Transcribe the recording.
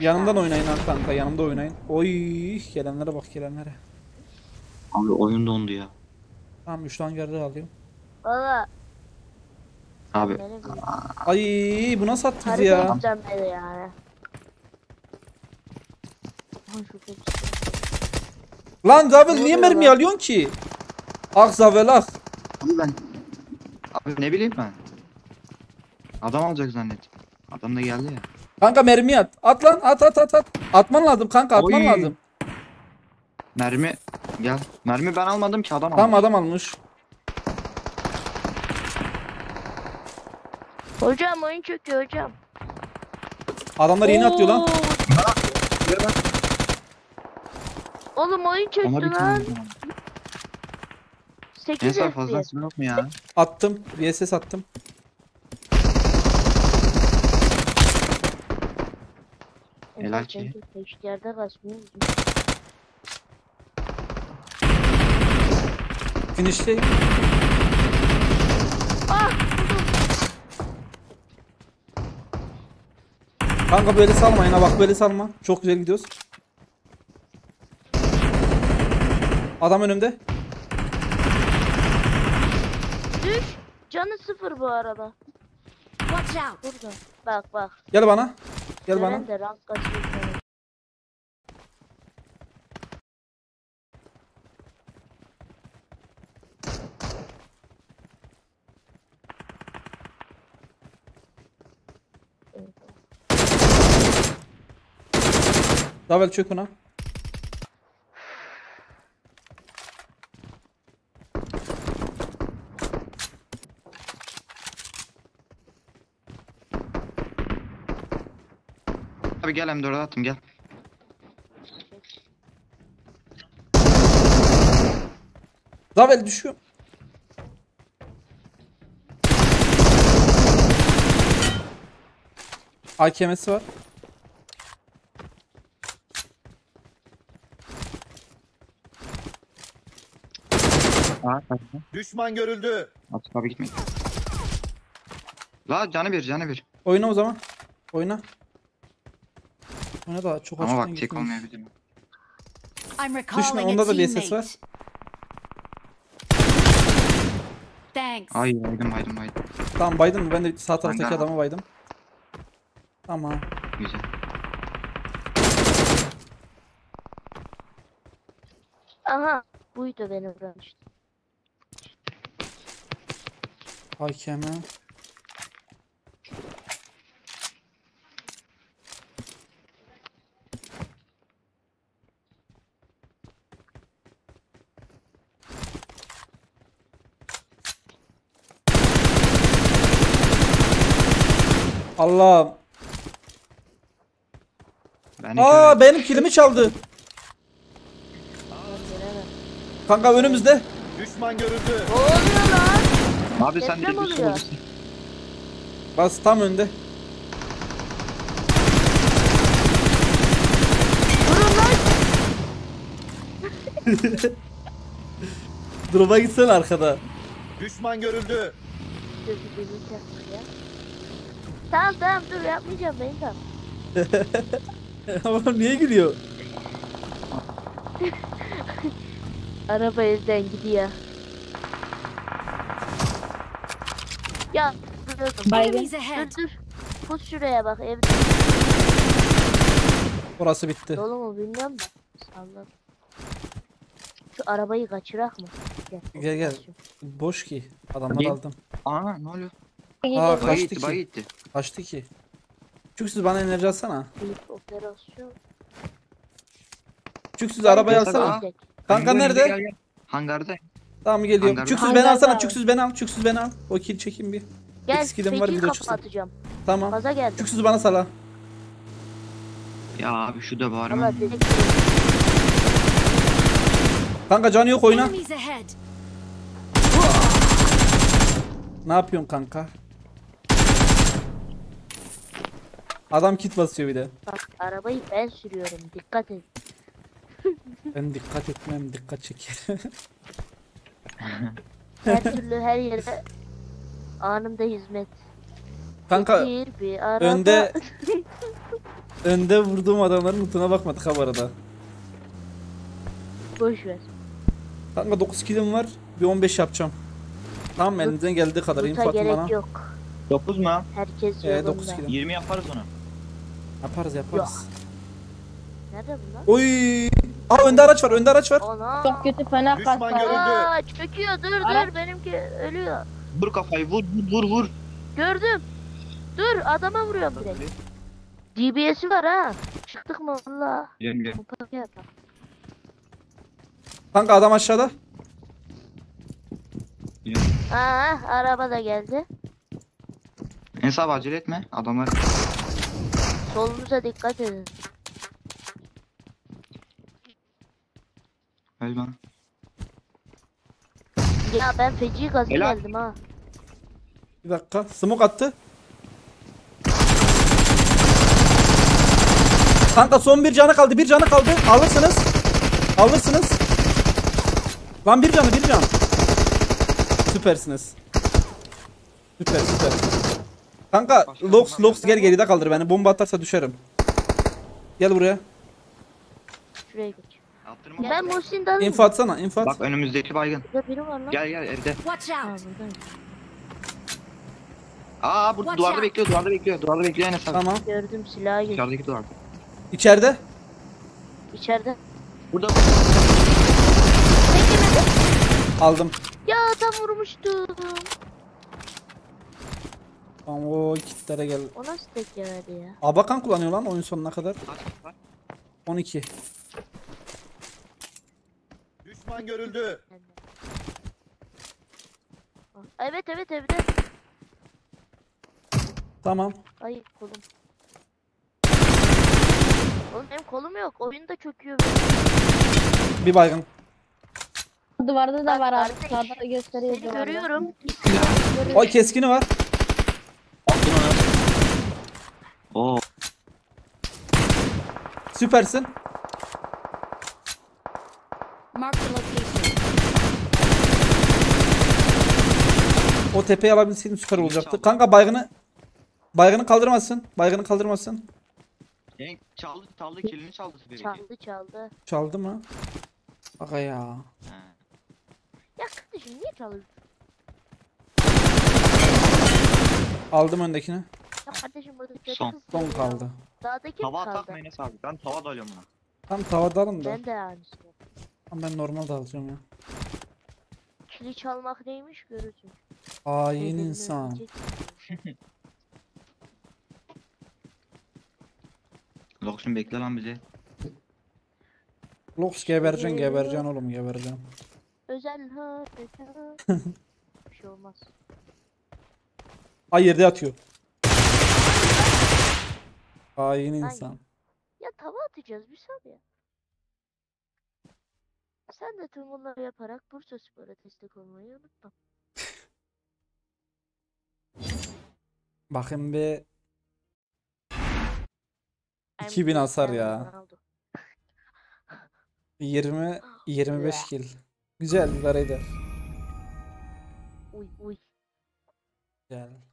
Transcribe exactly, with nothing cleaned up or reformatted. Yanımdan oynayın kanka, yanımda oynayın. Oy, gelenlere bak, gelenlere. Abi oyun dondu ya. Tamam, üç tane geride alayım. Valla. Abi. Ay, bu nasıl attı bizi ya? Lan Zavel niye mermi alıyorsun ki? Ah Zavel ah. Abi ben... Abi ne bileyim ben. Adam alacak zannettim. Adam da geldi ya. Kanka mermi at. At lan, at at at at. Atman lazım kanka, atman Oy. lazım. Mermi gel. Mermi ben almadım ki, adam almış. Tamam, adam almış. Hocam oyun çöküyor hocam. Adamlar yeni atıyor lan. Oğlum oyun çöktü lan. sekiz F P S. Fazlası yok mu ya? Attım. V S S attım. Helal ki. Finişteyim. Ah! Kanka böyle salma yine, bak böyle salma. Çok güzel gidiyoruz. Adam önümde. Düş. Canı sıfır bu arada. Watch out. Burada. Bak bak. Gel bana. Gel ben bana. De rank kaçırdım. Zavel çök ona. Abi gel, M dört'e attım gel. Zavel düşüyor. A K M'si var. Düşman görüldü. Artık abi gitmeyin. La canı bir, canı bir. Oyna o zaman. Oyna. Oyna da çok açıktan. Ama bak tek olmayabilirim. Düşme, onda da bir ses var. Thanks. Ay baydım baydım baydım. Tamam baydım mı? Ben de sağ taraftaki adama baydım. Tamam. Güzel. Aha buydu beni vurmuştu. Hakeme. Allah. Beni Aa göre... benim kilimi çaldı. Kanka önümüzde. Düşman görüldü. Ne oluyor lan? Abi sen de düştün. Bas tam önde. Durun lan. Duruma gitsen arkada. Düşman görüldü. Tamam tamam dur, yapmayacağım ben tamam. Ama niye gülüyor? Araba elden gidiyor. Ya dur dur dur. Put şuraya bak evde. Orası bitti. Dolu mu bilmiyorum da. Sallan. Şu arabayı kaçırak mı? Gel gel. gel. Boş ki. Adamları aldım. Aa ne oluyor? Aa kaçtı bayi ki. Bayi itti. Kaçtı ki. Çüksüz bana enerji alsana. Operasyon. Çüksüz arabayı alsana. Kanka nerede? Gel, gel. Hangarda. Tamam geliyorum. Hangarda. Çüksüz Hangarda. beni alsana. Çüksüz beni al. Çüksüz beni al. O kill çekeyim bir. Gel. Skillim var bir de çüksüz. Tamam. Çüksüz bana sala. Ya abi şu da bağırma. Kanka canı yok, oyna. Ne yapıyorsun kanka? Adam kit basıyor bir de. Bak arabayı ben sürüyorum. Dikkat et. Ben dikkat etmem, dikkat çeker. Her türlü her yere anında hizmet. Kanka önde Önde vurduğum adamların lootuna bakmadık ha bu arada. Boş ver. Kanka dokuz kilim var. Bir on beş yapacağım. Tamam elinizden geldiği kadar info atın bana. Yok. dokuz mu? Herkes ee, dokuz kilim. yirmi yaparız onu. Yaparız yaparız. Yok. Nerede bunlar? Oy! Aa önde araç var, önde araç var. Ana. Çok kötü fena kaçtı. Aa çöküyor, dur Ara. dur benimki ölüyor. Vur kafayı, vur vur vur. Gördüm. Dur adama vuruyorum direkt. D B S'i var ha. Çıktık mı valla? Yenge. Kanka adam aşağıda. Aa araba da geldi. Ensab acele etme adamlar. Solunuza dikkat edin. Gel bana. Ya ben feci gazı geldim ha. Bir dakika smoke attı. Kanka son bir canı kaldı, bir canı kaldı. Alırsınız. Alırsınız. Lan bir canı, bir canı. Süpersiniz. Süper süper. Kanka Lox Lox gel geride kaldır beni. Bomba atarsa düşerim. Gel buraya. Şuraya geç. Yaptırma. Ben Muhsin'den. İnfo atsana, info at. Bak önümüzdeki baygın. Gel gel evde. Aa burada duvarda bekliyor, duvarda bekliyor. Duvarda bekliyor en azından. Tamam. Gördüm silahı. İçerideki duvarda. İçeride. İçeride. Burada. Aldım. Ya tam vurmuştum. Tamam o kitlere gel. O nasıl tek geldi ya? Abakan kullanıyor lan oyun sonuna kadar. on iki. Düşman görüldü. Evet evet evde. Tamam. Ay kolum. Oğlum benim kolum yok. Oyun da çöküyor benim. Bir baygın. Duvarda da var abi. Sağda gösteriyor. Seni görüyorum. O keskini var. Aldın onu. Oo. Süpersin. O tepeyi alabilseydim süper olacaktı. Kanka baygını baygını kaldırmasın. Baygını kaldırmasın. Çaldı, çaldı, kilini çaldı. Çaldı, çaldı. Çaldı mı? Aga ya. He. Ya kardeşim niye çalıyorsun? Aldım öndekini. Ya kardeşim burada kötü son. Kız son kaldı. Dağdaki tava kaldı. Tava takmayın Enes abi. Ben tava da alıyorum lan. Tamam tava da alın da. Ben de alacağım. Tamam ben normal de alacağım ya. Kili çalmak neymiş görürsün. Hain insan. Lox'un bekle lan bizi. Lox gebercen gebercen oğlum gebercen. Özel ha özel. Bir şey olmaz. Ay yerde atıyor. Hain insan. Ya tava atacağız bir saniye. Sen de tüm bunları yaparak Bursaspor'a destek olmayı unutma. Bakın be. iki bin hasar ya. yirmi yirmi beş kill. Güzel bir araydı. Uy uy. Güzel.